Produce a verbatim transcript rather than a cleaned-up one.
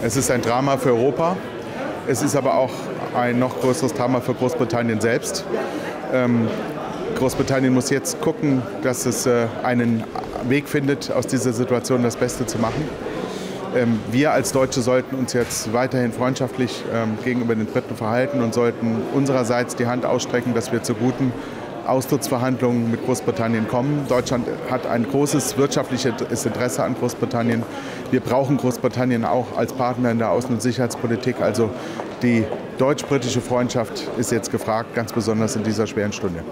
Es ist ein Drama für Europa. Es ist aber auch ein noch größeres Drama für Großbritannien selbst. Ähm, Großbritannien muss jetzt gucken, dass es äh, einen Weg findet, aus dieser Situation das Beste zu machen. Ähm, wir als Deutsche sollten uns jetzt weiterhin freundschaftlich ähm, gegenüber den Briten verhalten und sollten unsererseits die Hand ausstrecken, dass wir zu guten Austrittsverhandlungen mit Großbritannien kommen. Deutschland hat ein großes wirtschaftliches Interesse an Großbritannien. Wir brauchen Großbritannien auch als Partner in der Außen- und Sicherheitspolitik. Also die deutsch-britische Freundschaft ist jetzt gefragt, ganz besonders in dieser schweren Stunde.